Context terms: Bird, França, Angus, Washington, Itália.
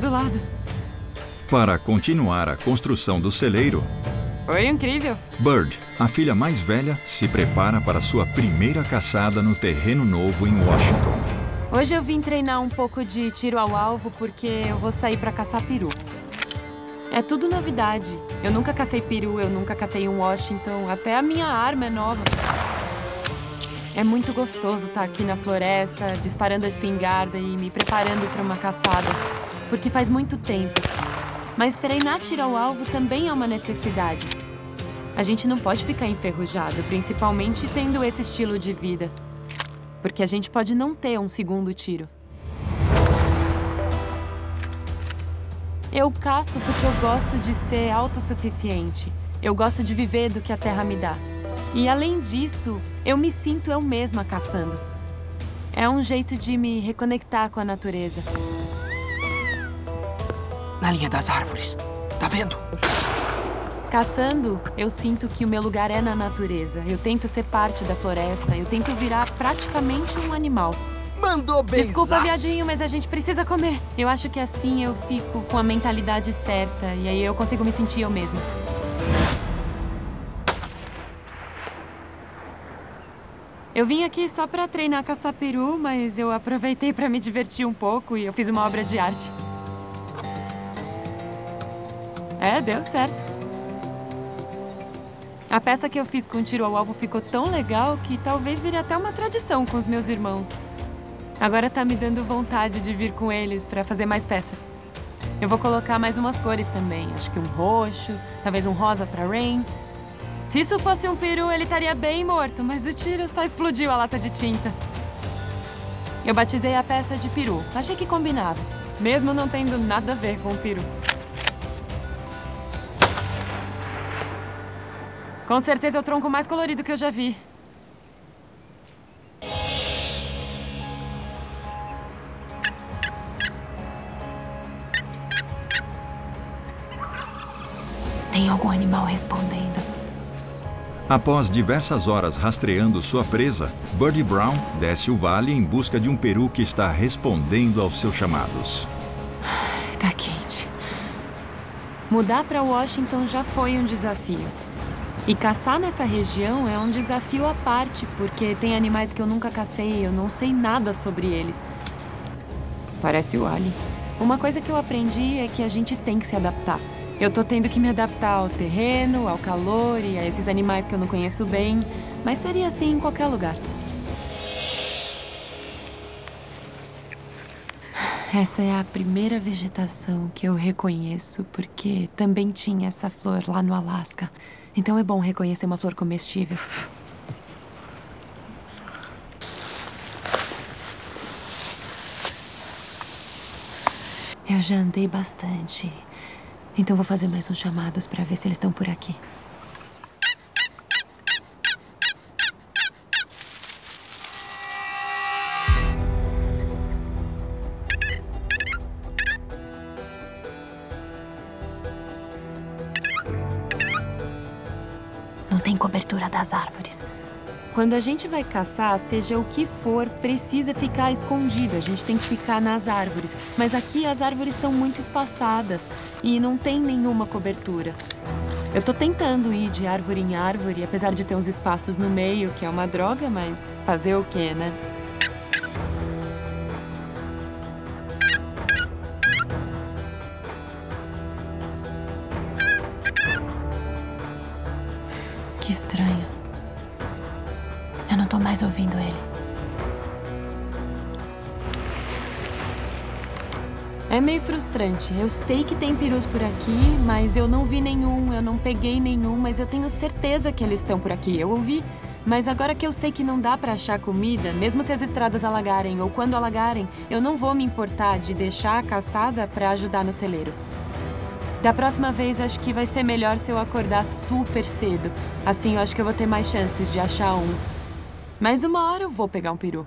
todo lado. Para continuar a construção do celeiro... Foi incrível! Bird, a filha mais velha, se prepara para sua primeira caçada no terreno novo em Washington. Hoje eu vim treinar um pouco de tiro ao alvo porque eu vou sair para caçar peru. É tudo novidade. Eu nunca cacei peru, eu nunca cacei um Washington, até a minha arma é nova. É muito gostoso estar aqui na floresta, disparando a espingarda e me preparando para uma caçada, porque faz muito tempo. Mas treinar tiro ao alvo também é uma necessidade. A gente não pode ficar enferrujado, principalmente tendo esse estilo de vida, porque a gente pode não ter um segundo tiro. Eu caço porque eu gosto de ser autossuficiente. Eu gosto de viver do que a terra me dá. E, além disso, eu me sinto eu mesma caçando. É um jeito de me reconectar com a natureza. Na linha das árvores. Tá vendo? Caçando, eu sinto que o meu lugar é na natureza. Eu tento ser parte da floresta. Eu tento virar praticamente um animal. Mandou bem. Desculpa, viadinho, mas a gente precisa comer. Eu acho que assim eu fico com a mentalidade certa e aí eu consigo me sentir eu mesma. Eu vim aqui só pra treinar caçar peru, mas eu aproveitei pra me divertir um pouco e eu fiz uma obra de arte. É, deu certo. A peça que eu fiz com tiro ao alvo ficou tão legal que talvez vire até uma tradição com os meus irmãos. Agora tá me dando vontade de vir com eles para fazer mais peças. Eu vou colocar mais umas cores também. Acho que um roxo, talvez um rosa para Rain. Se isso fosse um peru, ele estaria bem morto, mas o tiro só explodiu a lata de tinta. Eu batizei a peça de peru. Achei que combinava, mesmo não tendo nada a ver com o peru. Com certeza é o tronco mais colorido que eu já vi. Tem algum animal respondendo. Após diversas horas rastreando sua presa, Birdie Brown desce o vale em busca de um peru que está respondendo aos seus chamados. Tá quente. Mudar para Washington já foi um desafio. E caçar nessa região é um desafio à parte, porque tem animais que eu nunca cacei e eu não sei nada sobre eles. Parece o alien. Uma coisa que eu aprendi é que a gente tem que se adaptar. Eu tô tendo que me adaptar ao terreno, ao calor e a esses animais que eu não conheço bem, mas seria assim em qualquer lugar. Essa é a primeira vegetação que eu reconheço, porque também tinha essa flor lá no Alaska. Então é bom reconhecer uma flor comestível. Eu já andei bastante. Então vou fazer mais uns chamados para ver se eles estão por aqui. Não tem cobertura das árvores. Quando a gente vai caçar, seja o que for, precisa ficar escondido. A gente tem que ficar nas árvores. Mas aqui as árvores são muito espaçadas e não tem nenhuma cobertura. Eu tô tentando ir de árvore em árvore, apesar de ter uns espaços no meio, que é uma droga, mas fazer o quê, né? Que estranho. Eu não tô mais ouvindo ele. É meio frustrante. Eu sei que tem perus por aqui, mas eu não vi nenhum, eu não peguei nenhum, mas eu tenho certeza que eles estão por aqui. Eu ouvi, mas agora que eu sei que não dá pra achar comida, mesmo se as estradas alagarem ou quando alagarem, eu não vou me importar de deixar a caçada pra ajudar no celeiro. Da próxima vez, acho que vai ser melhor se eu acordar super cedo. Assim, eu acho que eu vou ter mais chances de achar um. Mas uma hora eu vou pegar um peru.